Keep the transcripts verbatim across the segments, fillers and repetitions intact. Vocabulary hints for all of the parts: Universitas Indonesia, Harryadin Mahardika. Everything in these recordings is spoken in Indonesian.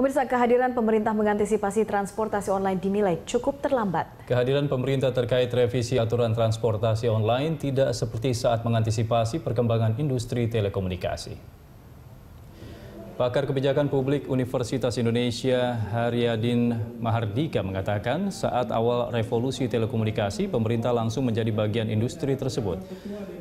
Pemirsa, kehadiran pemerintah mengantisipasi transportasi online dinilai cukup terlambat. Kehadiran pemerintah terkait revisi aturan transportasi online tidak seperti saat mengantisipasi perkembangan industri telekomunikasi. Pakar Kebijakan Publik Universitas Indonesia, Harryadin Mahardika, mengatakan saat awal revolusi telekomunikasi, pemerintah langsung menjadi bagian industri tersebut.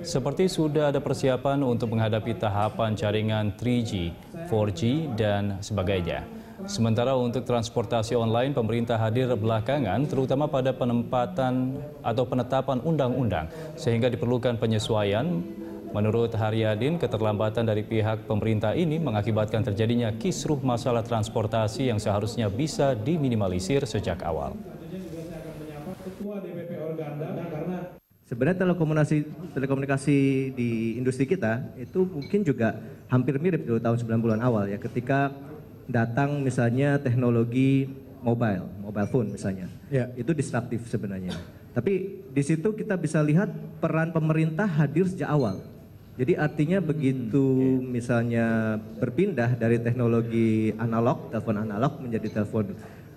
Seperti sudah ada persiapan untuk menghadapi tahapan jaringan tiga G, empat G, dan sebagainya. Sementara untuk transportasi online, pemerintah hadir belakangan, terutama pada penempatan atau penetapan undang-undang, sehingga diperlukan penyesuaian. Menurut Harryadin, keterlambatan dari pihak pemerintah ini mengakibatkan terjadinya kisruh masalah transportasi yang seharusnya bisa diminimalisir sejak awal. Sebenarnya telekomunikasi, telekomunikasi di industri kita itu mungkin juga hampir mirip dulu tahun sembilan puluhan awal ya, ketika datang misalnya teknologi mobile, mobile phone misalnya, yeah. Itu disruptif sebenarnya. Tapi di situ kita bisa lihat peran pemerintah hadir sejak awal. Jadi artinya hmm, begitu yeah. misalnya berpindah dari teknologi analog, telepon analog menjadi telepon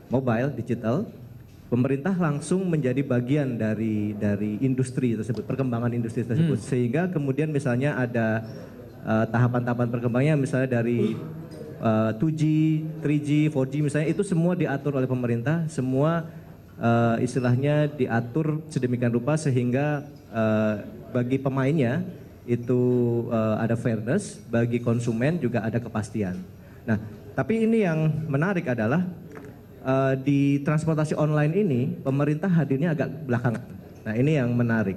mobile, digital, pemerintah langsung menjadi bagian dari dari industri tersebut, perkembangan industri tersebut, hmm. sehingga kemudian misalnya ada tahapan-tahapan uh, perkembangannya, misalnya dari uh, dua G, tiga G, empat G misalnya, itu semua diatur oleh pemerintah, semua uh, istilahnya diatur sedemikian rupa sehingga uh, bagi pemainnya itu uh, ada fairness, bagi konsumen juga ada kepastian. Nah, tapi ini yang menarik adalah Uh, di transportasi online ini pemerintah hadirnya agak belakangan. Nah, ini yang menarik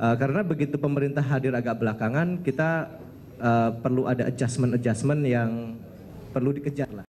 uh, karena begitu pemerintah hadir agak belakangan, kita uh, perlu ada adjustment-adjustment yang perlu dikejar lah.